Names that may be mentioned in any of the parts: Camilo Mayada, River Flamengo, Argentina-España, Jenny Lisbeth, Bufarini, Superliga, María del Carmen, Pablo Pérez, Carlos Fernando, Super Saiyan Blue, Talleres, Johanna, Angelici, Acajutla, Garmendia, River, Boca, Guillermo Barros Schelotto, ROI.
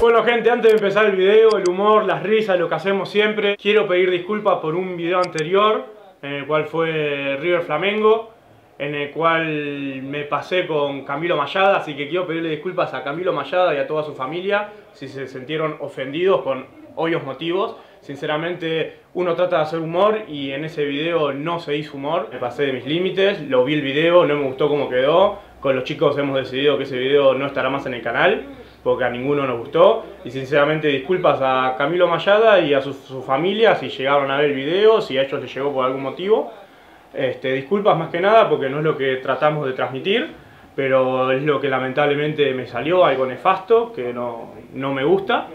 Bueno gente, antes de empezar el video, el humor, las risas, lo que hacemos siempre, quiero pedir disculpas por un video anterior en el cual fue River Flamengo, en el cual me pasé con Camilo Mayada, así que quiero pedirle disculpas a Camilo Mayada y a toda su familia si se sintieron ofendidos con obvios motivos. Sinceramente, uno trata de hacer humor y en ese video no se hizo humor. Me pasé de mis límites, lo vi el video, no me gustó cómo quedó. Con los chicos hemos decidido que ese video no estará más en el canal porque a ninguno nos gustó. Y sinceramente disculpas a Camilo Mayada y a su familia si llegaron a ver el video, si a ellos les llegó por algún motivo. Disculpas más que nada porque no es lo que tratamos de transmitir, pero es lo que lamentablemente me salió, algo nefasto, que no me gusta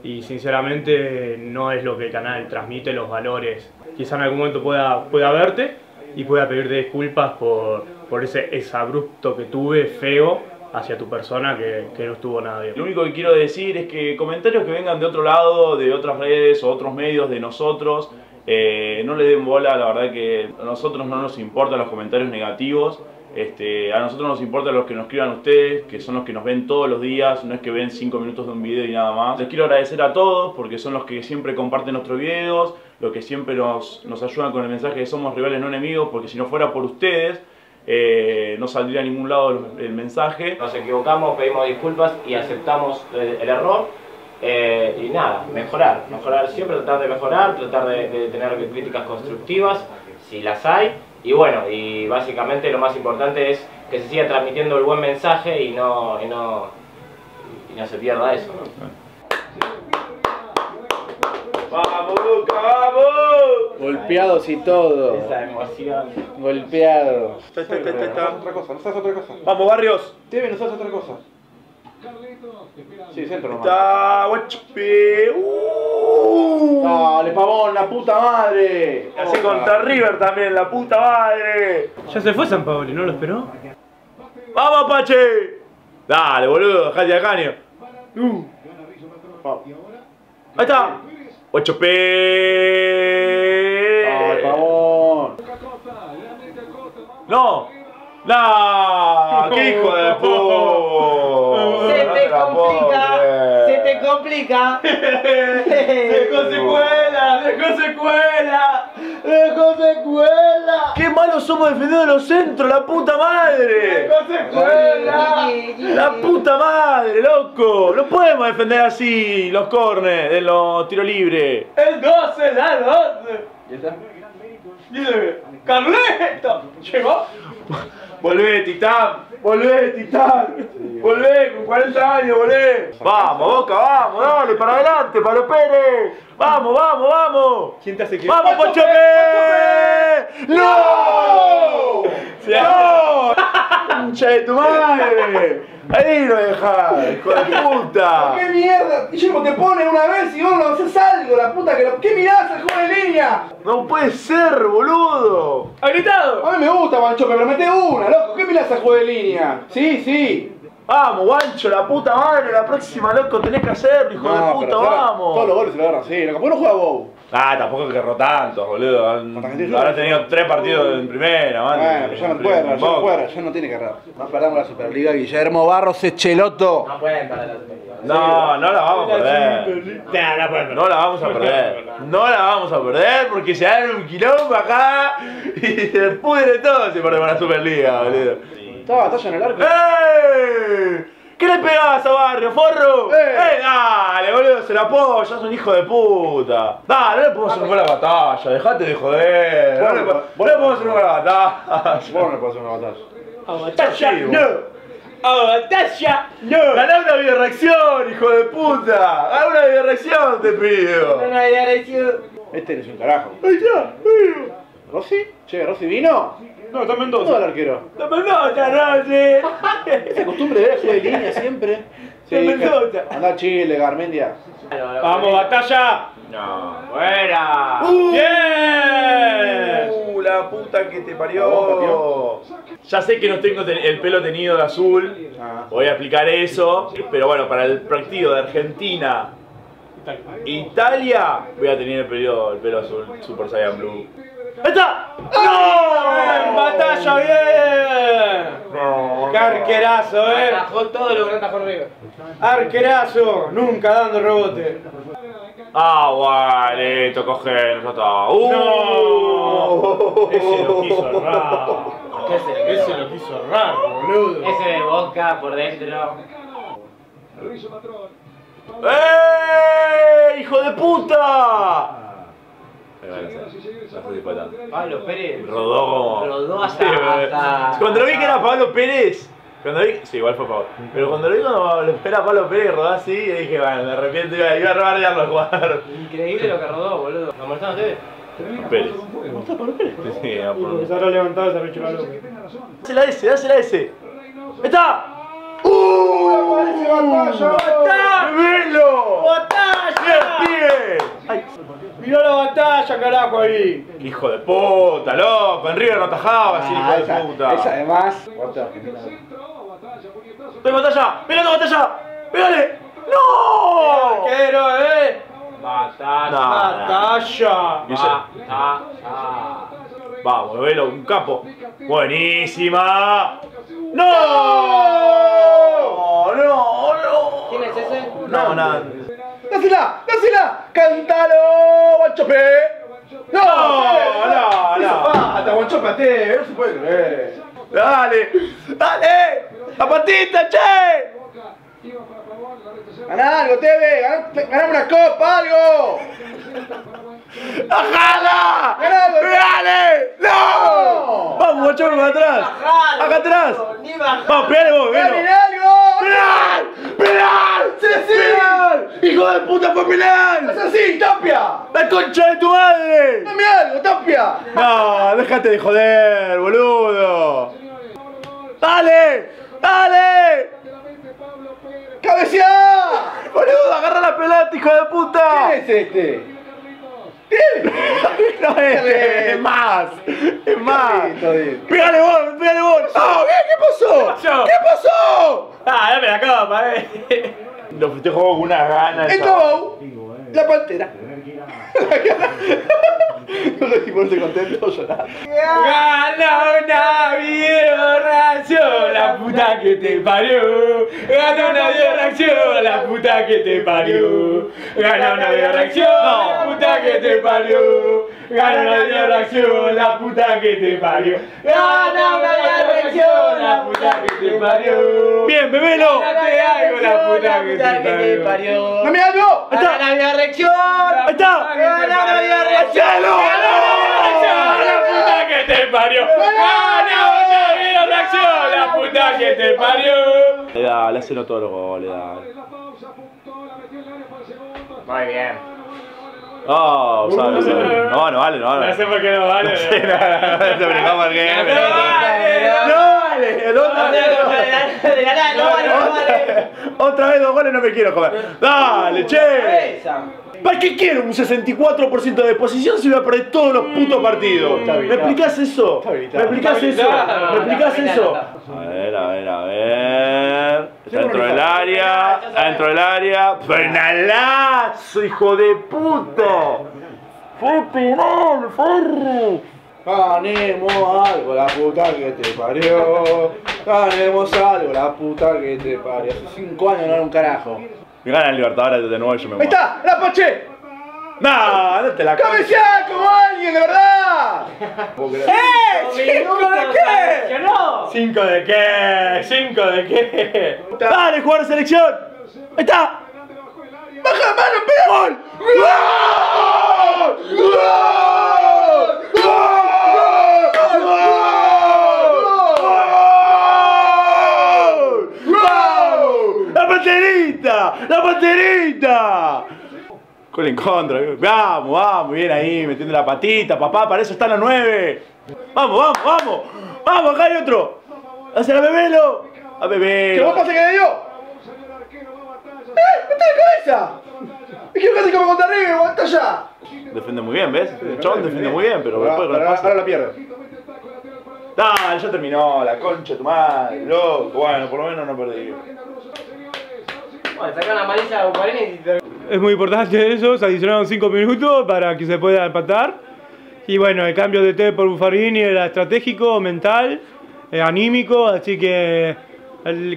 y sinceramente no es lo que el canal transmite, los valores. Quizá en algún momento pueda verte y pueda pedirte disculpas por ese exabrupto que tuve, feo, hacia tu persona que no estuvo nada bien. Lo único que quiero decir es que comentarios que vengan de otro lado, de otras redes o otros medios de nosotros, no le den bola. La verdad que a nosotros no nos importan los comentarios negativos, a nosotros nos importan los que nos escriban ustedes, que son los que nos ven todos los días, no es que ven 5 minutos de un video y nada más. Les quiero agradecer a todos porque son los que siempre comparten nuestros videos, los que siempre nos ayudan con el mensaje de somos rivales, no enemigos, porque si no fuera por ustedes no saldría a ningún lado el mensaje. Nos equivocamos, pedimos disculpas y aceptamos el error. Y nada, mejorar siempre, tratar de mejorar, tratar de tener críticas constructivas, si las hay. Y bueno, y básicamente lo más importante es que se siga transmitiendo el buen mensaje y no se pierda eso, ¿no? ¡Vamos, Boca, vamos! Golpeados y todo. Esa emoción. Golpeado. No sabes otra cosa. Vamos, Barrios. Teve, no sabes otra cosa. Sí, centro nomás. Está guachipe. Dale, Pavón, la puta madre. Así contra River también, la puta madre. Ya se fue San Paoli, ¿no lo esperó? ¡Vamos, Pache! Dale, boludo, dejate de caño. Ahí está. ¡Guachipe! Dale, Pavón. No. ¡No! ¡Qué hijo de puta! ¡Se te complica! ¡Dejó secuela! ¡Qué malos somos defendiendo los centros! ¡La puta madre! ¡Dejó secuela! ¡La puta madre, loco! ¡No podemos defender así los corners de los tiros libres! ¡El 12! ¡La 12! ¿Y está? ¡Dile! ¡Carleto! ¿Llegó? Volvé, Titán, volvé, con 40 años, volvé. Vamos, Boca, vamos, dale, para adelante, Pablo Pérez. Vamos. ¿Quién te hace que? ¡Vamos, Pocho Pérez! ¡No! ¡Concha de tu madre! Ahí lo dejás, hijo de puta. ¿Qué mierda? Guillermo, te pone una vez y vos no haces algo, la puta que lo... ¿Qué mirás al juego de línea? No puede ser, boludo. ¡Ha gritado! A mí me gusta, Guanchope, pero mete una, loco. ¿Qué mirás al juego de línea? Sí. Vamos, Guancho, la puta madre, la próxima, loco, tenés que hacerlo, hijo de puta, vamos. Todos los goles se lo agarran así, loco. ¿Por qué no juega vos? Ah, tampoco querró tanto, boludo. Habrá tenido 3 partidos en primera, man. Bueno, pero ya no tiene que errar. No perdamos la Superliga, Guillermo Barros Schelotto. No pueden perder la Superliga. No la vamos a perder. No la vamos a perder. No la vamos a perder porque se dan un quilombo acá y se pudre todo si perdemos la Superliga, boludo. Estaba batalla en el arco. ¡Ey! ¿Qué le pegás a Barrio, forro? ¡Eh! Dale, boludo, se la pongo, ya es un hijo de puta. Dale, no le podemos hacer una batalla, dejate de joder. No le podemos hacer una batalla. Vos no le podés hacer una batalla. ¡A batalla! ¡No! ¡A batalla! ¡No! ¡Ganá una videoreacción, hijo de puta! ¡Ganá una videoreacción, te pido! ¡Una videoreacción! Este eres un carajo. ¡Ay, ya! ¿Rossi? Che, ¿Rossi vino? No, está en Mendoza. No, el arquero. ¡Está en Mendoza, Rossi! Esa costumbre de jugar de línea siempre. Sí, ¡está en Mendoza! Andá a Chile, Garmendia. ¡Vamos, batalla! ¡No! ¡Fuera! ¡Bien! ¡La puta que te parió! Ya sé que no tengo el pelo teñido de azul. Voy a aplicar eso. Pero bueno, para el partido de Argentina-Italia voy a tener el pelo azul Super Saiyan Blue. ¡Ahí está! ¡No! ¡En batalla, bien! ¡No! Arquerazo, atajó todo lo que no atajó River. Arquerazo, nunca dando rebote. Ah, vale, tocó gel, no está. ¡No! Ese lo quiso ahorrar. Ese lo quiso ahorrar, boludo. Ese de Boca por dentro. ¡Eh! ¡Hijo de puta! Pablo Pérez rodó. Rodó hasta... Cuando vi que era Pablo Pérez, cuando vi... Sí, igual fue Pablo. Pero cuando vi que era Pablo Pérez rodó así, dije, bueno, de repente iba a robar y darlo a jugar. Increíble lo que rodó, boludo. ¿Lo molestaron ustedes? Pérez. ¿Cómo está Pablo Pérez? Sí, a Pablo. Se habrá levantado, se habrá hecho algo. Dásela ese, dásela ese. ¡Está! ¡Aparece batalla! ¡Batalla! ¡Velo! ¡Batalla! ¡Bien, pibe! ¡Mirá la batalla, carajo, ahí! ¡Hijo de puta, loco! En River no atajaba así, hijo de puta. Esa además... ¡Estoy batalla! ¡Mirá la batalla! ¡Pégale! ¡No! ¡Arquero, batalla! No, ¡batalla! ¡Batalla! ¡Vamos, velo, un capo! ¡Buenísima! ¡No! ¡No, no! ¿Quién es ese? No, nada. ¡Dásela! ¡Dásela! ¡Cántalo! ¡Guanchope! ¡No! ¡No, no! ¡Falta, guanchope! ¡No se puede creer! ¡Dale! ¡Dale! ¡La patita, che! ¡Ganá algo, Teve! ¡Ganá una copa, algo! ¡Ajala! ¡Ganá algo! ¡Dale! ¡No! ¡Vamos, guanchope, para atrás! ¡Acá atrás! ¡Vamos, pegale vos! ¡Gané algo! ¡Penal! ¡Penal! ¡Penal! ¡Hijo de puta, fue penal! ¡Es así, Tapia! ¡La concha de tu madre! ¡Dame algo, Tapia! ¡No, déjate de joder, boludo! ¡Dale! ¡Dale! ¡Cabeceá! ¡Boludo, agarra la pelota, hijo de puta! ¿Quién es este? No es más, es más. Pégale vos, pégale vos. ¡Ah, bien! ¿Qué pasó? ¿Qué pasó? Ah, dame la copa, Lo festejo con unas ganas. El Cabo, la pantera. No sé si ponerse contento o llorar. Gana una videoreacción, la puta que te parió. Gana una videoreacción, la puta que te parió. Gana una videoreacción, la puta que te parió. Gana una videoreacción, la puta que te parió. Gana una videoreacción, la puta que te parió. Bien, bebelo. Dame algo, la puta que te parió. Dame algo. Gana una videoreacción. Ahí está. Gana una videoreacción. La puta que te parió. Gana una videoreacción, la puta que te parió. Le da, le hacen todos los goles. Muy bien. Oh, ¿sabes? No, no vale, no vale. No sé por qué no vale. No vale. Otra vez dos goles no me quiero comer. Dale, che. ¿Para qué quiero un 64% de posesión si voy a perder todos los putos partidos? ¿Me explicás eso? A ver, a ver, a ver. Está dentro del área. Dentro del área. ¡Penalazo, hijo de puta! ¡Fue penal, Ferro! Ganemos algo, la puta que te parió. Ganemos algo, la puta que te parió. Hace 5 años no era un carajo. Me gana el Libertadores de nuevo y yo me muero. ¡Ahí está! ¡La poché! ¡No! ¡No te la cago! ¡Cabeceá como alguien, de verdad! ¿Cinco de qué? ¿Cinco de qué? ¿Cinco de qué? ¡Dale, jugador de selección! ¡Ahí está! ¡Baja mano, pega gol! ¡Gol! ¡Gol! ¡La panterita! Con el contra. Vamos, vamos. Bien ahí, metiendo la patita, papá. Para eso están los 9. Vamos, vamos, vamos. Vamos, acá hay otro. ¡Hazle a Bebelo! ¡A Bebelo! ¿Qué vos pasa que le dio? ¡Eh! ¡Está de cabeza! Es que casi como contra River, aguanta ya. Defiende muy bien, ¿ves? El chabón defiende muy bien, pero después con el pase. Ahora la pierde. Dale, ya terminó. La concha de tu madre, loco. Bueno, por lo menos no perdí. Bueno, sacaron la amarilla a Bufarini y te... Es muy importante eso, se adicionaron 5 minutos para que se pueda empatar. Y bueno, el cambio de Teve por Bufarini era estratégico, mental anímico, así que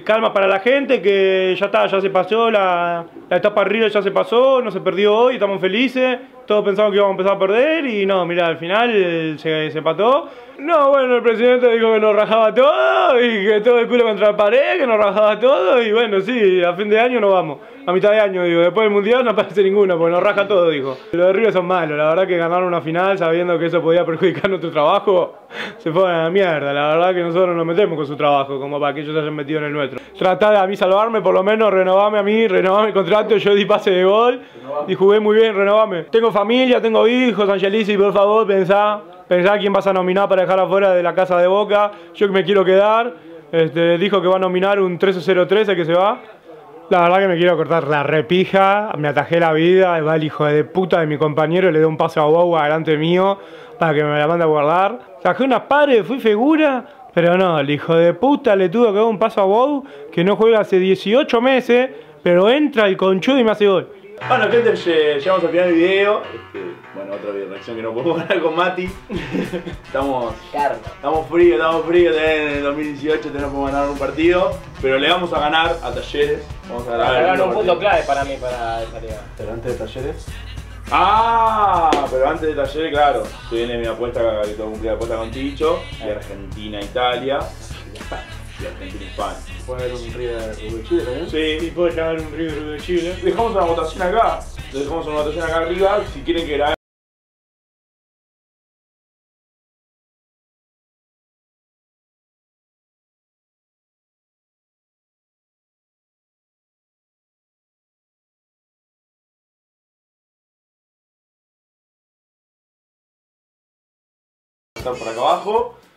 calma para la gente, que ya está, ya se pasó, la etapa River ya se pasó, no se perdió hoy, estamos felices, todos pensaban que íbamos a empezar a perder y no, mirá, al final se empató. No, bueno, el presidente dijo que nos rajaba todo y que todo el culo contra la pared, que nos rajaba todo y bueno, sí, a fin de año no vamos, a mitad de año digo, después del mundial no aparece ninguno porque nos raja todo, dijo. Los de River son malos, la verdad que ganaron una final sabiendo que eso podía perjudicar nuestro trabajo, se fueron a la mierda, la verdad que nosotros nos metemos con su trabajo como para que ellos se hayan metido en el nuestro. Tratá de a mí salvarme, por lo menos renovame a mí, renovame el contrato, yo di pase de gol y jugué muy bien, renovame. Tengo familia, tengo hijos, Angelici, por favor pensá quién vas a nominar para dejar afuera de la casa de Boca, yo que me quiero quedar, dijo que va a nominar un 1303 el que se va, la verdad que me quiero cortar la repija, me atajé la vida, va el hijo de puta de mi compañero y le doy un pase a Boca delante mío para que me la mande a guardar, tajé unas pares, fui figura, pero no, el hijo de puta le tuvo que dar un paso a Boca que no juega hace 18 meses, pero entra el conchudo y me hace gol. Bueno, gente, llegamos al final del video. Bueno, otra reacción que no podemos ganar con Mati. Estamos fríos en el 2018 tenemos que ganar un partido, pero le vamos a ganar a Talleres. Vamos a ganar un punto clave para mí, para esta liga. Pero antes de Talleres. Ah, pero antes de Talleres, claro. Se viene mi apuesta, que tengo que cumplir la apuesta con Ticho. Y Argentina-Italia. Argentina-España. ¿Puede haber un River de Chile también? Sí, puede haber un River de Chile. Dejamos una votación acá. Dejamos una votación acá arriba. Si quieren que la... Están por acá abajo.